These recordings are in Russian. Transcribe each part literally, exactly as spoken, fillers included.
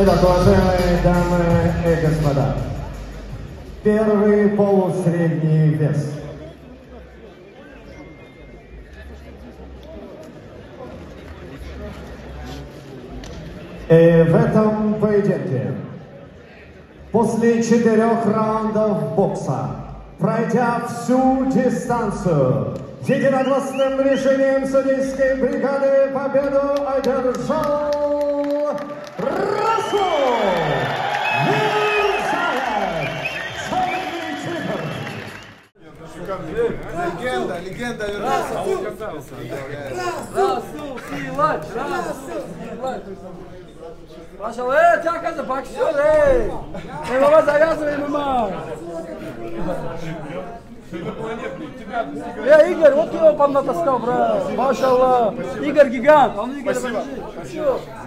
Итак, уважаемые дамы и господа, первый полусредний вес. И в этом поединке, после четырех раундов бокса, пройдя всю дистанцию, единогласным решением судейской бригады победу одержал Расул Мирзаев! Легенда, легенда вернулся. Расул, силач, Расул, силач. Пошел, эй, тебя кажется, боксер, эй! Эй, мама, завязывай, мама! Эй, Игорь, вот его по мне таскал, брат! Машаллах! Игорь гигант! Он Игорь, спасибо!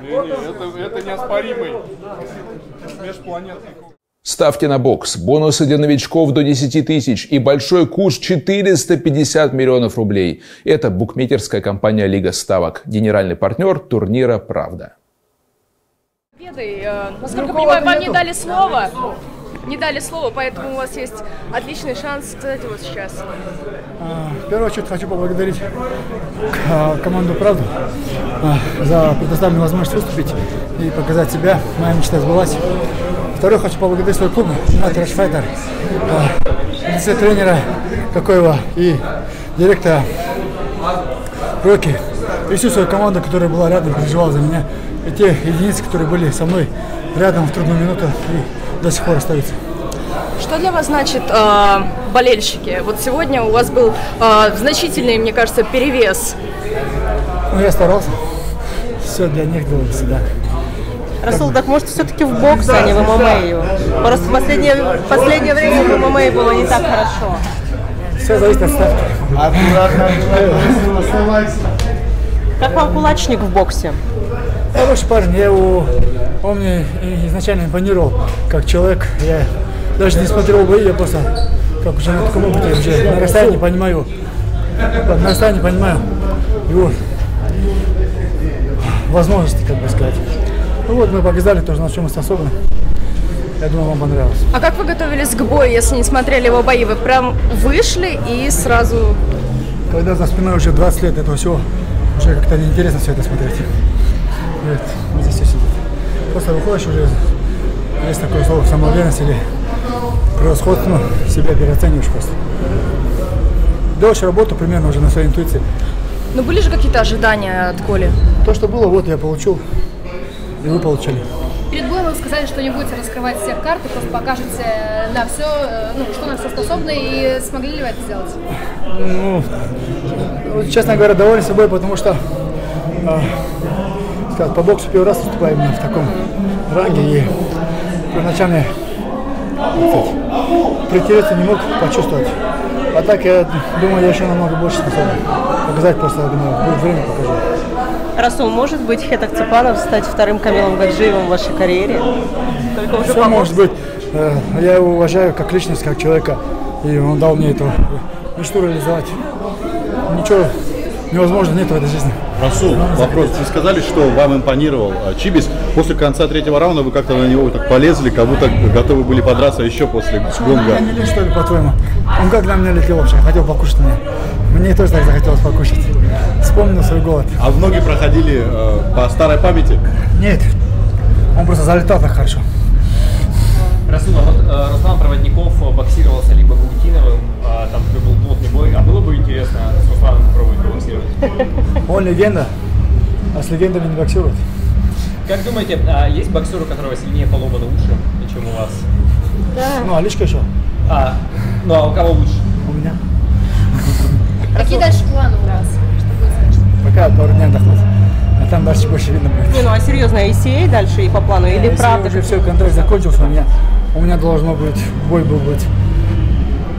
Не-не, это, это неоспоримый межпланетный кубок. Ставки на бокс, бонусы для новичков до десяти тысяч и большой куш четыреста пятьдесят миллионов рублей. Это букмекерская компания «Лига ставок», генеральный партнер турнира «Правда». Победой. Насколько понимаю, вам не дали слова, не дали слова, поэтому у вас есть отличный шанс сказать его сейчас. В первую очередь хочу поблагодарить команду «Правду» за предоставленную возможность выступить и показать себя. Моя мечта сбылась. Второе, хочу поблагодарить свой клуб «Атреш Файтер», лице тренера Кокоева и директора Руки, и всю свою команду, которая была рядом, переживала за меня. И те единицы, которые были со мной рядом в трудную минуту и до сих пор остаются. Что для вас значит э, болельщики? Вот сегодня у вас был э, значительный, мне кажется, перевес. Ну, я старался. Все для них делал всегда. Расул, так может все-таки в бокс, а не в ММА? Просто в последнее, в последнее время в ММА было не так хорошо. Все зависит от ставки. Как вам кулачник в боксе? Хороший парень, я его, он мне изначально импонировал как человек, я даже не смотрел бои, я просто как уже на таком опыте, уже на расстоянии понимаю, на расстоянии понимаю его возможности, как бы сказать. Ну вот мы показали тоже, на чем мы способны. Я думаю, вам понравилось. А как вы готовились к бою, если не смотрели его бои? Вы прям вышли и сразу... Когда за спиной уже двадцать лет этого всего, уже как-то неинтересно все это смотреть. Нет, он здесь все сидит. Просто выходишь уже, есть такое слово самоуверенность или превосходство, ну, себя переоцениваешь просто. Делаешь работу примерно уже на своей интуиции. Но были же какие-то ожидания от Коли? То, что было, вот я получил, и вы получили. Перед боем вы сказали, что не будете раскрывать всех карт, просто покажете на все, ну, что на все способны, и смогли ли вы это сделать? Ну, честно говоря, доволен собой, потому что... По боксу первый раз выступаю именно в таком ранге, и первоначально я притереться не мог почувствовать. А так я думаю, я еще намного больше способен показать, просто я думаю, будет время, покажу. Расул, может быть, Хетаг Цыпанов стать вторым Камилом Гаджиевым в вашей карьере? Только уже Все может быть. Я его уважаю как личность, как человека, и он дал мне эту мечту реализовать. Ничего невозможно нет в этой жизни. Расул, вопрос. Вы сказали, что вам импонировал Чибис. После конца третьего раунда вы как-то на него так полезли, как будто готовы были подраться еще после гонга. Он на меня летел, что ли, по-твоему? Он как на меня летел вообще? Хотел покушать меня. Мне тоже так захотелось покушать. Вспомнил свой голод. А в ноги проходили э, по старой памяти? Нет. Он просто залетал так хорошо. Расул, а вот э, Руслан Проводников боксировался либо Гаутиновым, э, там был плотный бой. А было бы интересно с Русланом попробовать боксировать? Он легенда, а с легендами не боксирует. Как думаете, а есть боксер, у которого сильнее поломаны уши, чем у вас? Да. Ну, а Лишка еще. А, ну а у кого лучше? У меня. Какие дальше планы у вас? Пока пару дней отдохнуть. А там дальше больше видно будет. Не, ну а серьезно, эй си эй дальше и по плану, или правда? Уже все, контракт закончился у меня. У меня должно быть, бой был быть.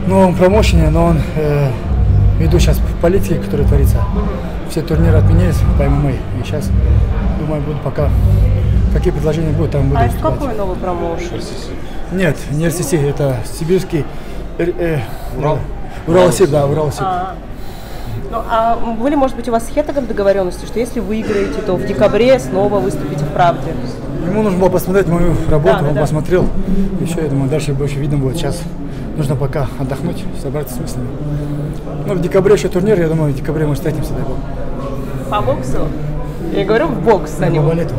Ну, он промоушене, но он э, веду сейчас в политике, которая творится. Все турниры отменились по ММА. И сейчас, думаю, будут пока... Какие предложения будут, там будут. А это какой новый промоушен? Нет, не эр си си, это сибирский... Э, э, Урал? Уралсиб, да, Уралсиб. А, ну, а были, может быть, у вас с Хетагом договоренности, что если выиграете, то в декабре снова выступите в «Правде»? Ему нужно было посмотреть мою работу, да, он да. посмотрел. Еще, я думаю, дальше больше видно будет. Сейчас нужно пока отдохнуть, собраться с мыслями. Ну, в декабре еще турнир, я думаю, в декабре мы встретимся, дай бог. По боксу? Я говорю, в бокс за него. По балету.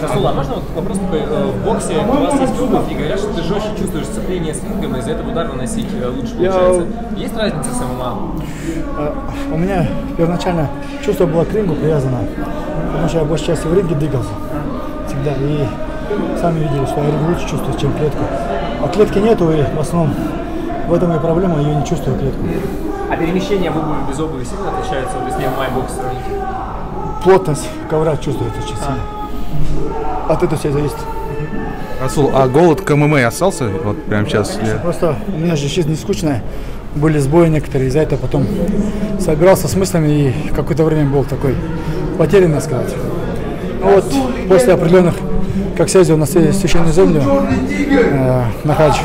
Расул, а можно вопрос такой? В боксе у вас есть обувь, и говорят, что ты жестче чувствуешь сцепление с рингом, и из-за этого удар выносить лучше получается. Есть разница с эм эм а? У меня первоначально чувство было к рингу привязано, потому что я большей частью в ринге двигался всегда. И сами видели, что я ринг лучше чувствую, чем клетку. А клетки нету, и в основном в этом и проблема, я не чувствую клетку. А перемещение в обуви без обуви сильно отличается от эм эм а-бокса? Плотность ковра чувствуется очень сильно. А. От этого все зависит. Расул, а голод к ММА остался вот прямо сейчас? Да, просто у меня же жизнь не скучная. Были сбои некоторые, из-за этого потом собирался с мыслями и какое-то время был такой потерянный, сказать. Ну вот после определенных, как съездил на священную землю, э, на хадж,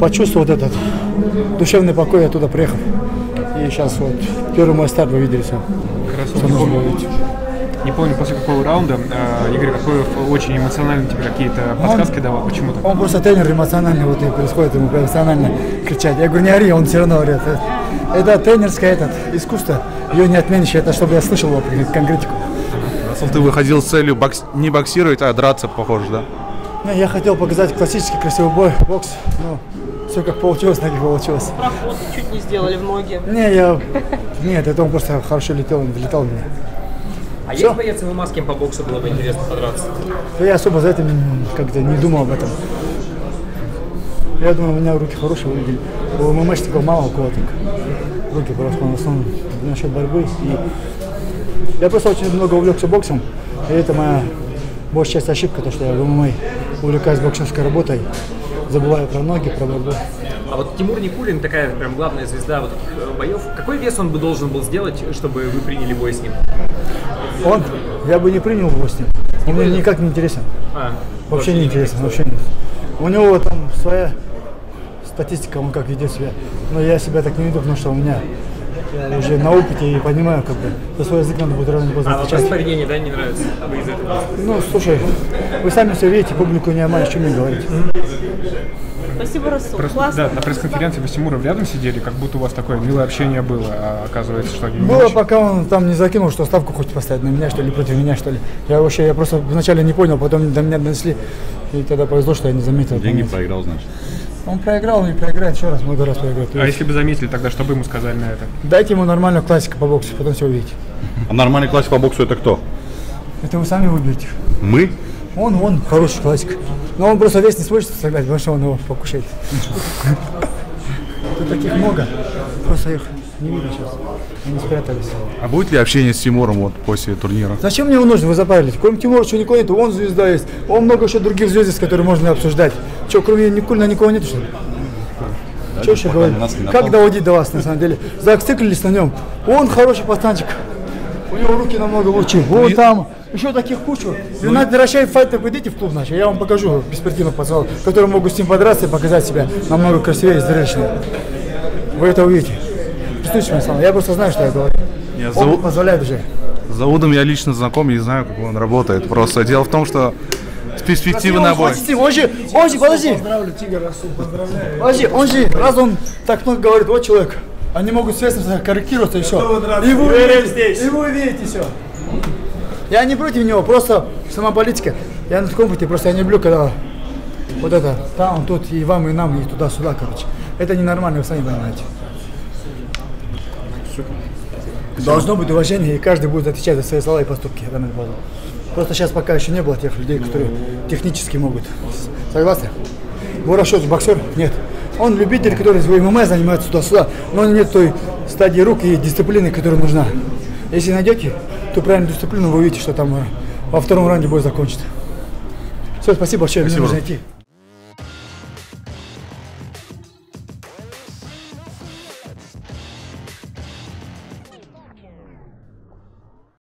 почувствовал вот этот душевный покой, я туда приехал. И сейчас вот первый мой старт, вы видели все. Красиво. Не помню, не помню, после какого раунда э, Игорь Кокоев очень эмоционально тебе какие-то подсказки он, давал, почему-то. Он просто тренер эмоциональный, вот и происходит ему эмоционально кричать. Я говорю, не ори, он все равно орет. Это тренерское этот, искусство, ее не отменишь, это чтобы я слышал его конкретику. Расул, ты выходил с целью бокс... не боксировать, а драться, похоже, да? Ну, я хотел показать классический красивый бой, бокс, но все как получилось, так и получилось. Проход чуть не сделали в ноги. Не, я... Нет, это он просто хорошо летел, он долетал меня. А все. Есть боец ММА, с кем по боксу было бы интересно подраться? Да я особо за этим как-то не думал об этом. Я думаю, у меня руки хорошие выглядели. У ММА-щиков мало у кого-то. Руки просто в основном насчет борьбы. И я просто очень много увлекся боксом, и это моя большая часть ошибка, то, что я в ММА увлекаюсь боксерской работой. Забываю про ноги, про борьбу. А вот Тимур Никулин, такая прям главная звезда вот таких боев, какой вес он бы должен был сделать, чтобы вы приняли бой с ним? Он? Я бы не принял бой с ним. Он мне никак не интересен. А, вообще не интересен, вообще нет. У него там своя статистика, он как ведет себя. Но я себя так не веду, потому что у меня я уже на опыте и понимаю, как бы, за свой язык надо будет рано поздно. А вам ваше поведение, да, не нравится? А вы из этого? Ну, слушай, вы сами все видите, публику не обманешь, чем мне говорить. Спасибо, Расул. Просто, классно. Да, на пресс-конференции Васимуров рядом сидели, как будто у вас такое милое общение было, а оказывается, что... Было, ночью. Пока он там не закинул, что ставку хоть поставить на меня, что ли, против меня, что ли. Я вообще, я просто вначале не понял, потом до меня донесли, и тогда повезло, что я не заметил. Деньги проиграл, значит. Он проиграл, он и проиграет еще раз, много раз проиграет. А если бы заметили, тогда что бы ему сказали на это? Дайте ему нормальную классику по боксу, потом все увидите. А нормальный классик по боксу это кто? Это вы сами выберете. Мы? Он, он, хороший классик. Но он просто весь не сможет согласить, потому что он его покушает. Тут таких много, просто их не видно сейчас. Они спрятались. А будет ли общение с Тимуром вот после турнира? Зачем мне его нужно, вы запарились? Кроме Тимура, что никого нету, он звезда есть. Он много еще других звезд есть, которые можно обсуждать. Что, кроме Никулина никого нету, что ли? Да, что еще говорить? Как доводить до вас, на самом деле? Зациклились на нем. Он хороший пацанчик. У него руки намного лучше. Вот там. Еще таких кучу. Ну, надо Расул Файтер, идите в клуб, значит. Я вам покажу перспективных пацанов, которые могут с ним подраться и показать себя намного красивее и зрелищнее. Вы это увидите. Я просто знаю, что я говорю. Я за... позволяет уже. С Заудом я лично знаком и знаю, как он работает. Просто дело в том, что с перспективы на бой. Он же, он же, подожди. Поздравляю, Тигр, Расул, поздравляю. Подожди, он же, раз он так много говорит, вот человек, они могут средственно корректироваться и все. И вы увидите, и вы увидите все. Я не против него, просто сама политика. Я на комплекте, просто я не люблю, когда вот это, там, тут, и вам, и нам, и туда-сюда, короче. Это ненормально, вы сами понимаете. Должно быть уважение, и каждый будет отвечать за свои слова и поступки. Просто сейчас пока еще не было тех людей, которые технически могут. Согласны? Бурашов боксер? Нет. Он любитель, который в ММА занимается туда-сюда, но нет той стадии рук и дисциплины, которая нужна. Если найдете ту правильную дисциплину, вы увидите, что там во втором раунде бой закончится. Все, спасибо большое, мне нужно идти.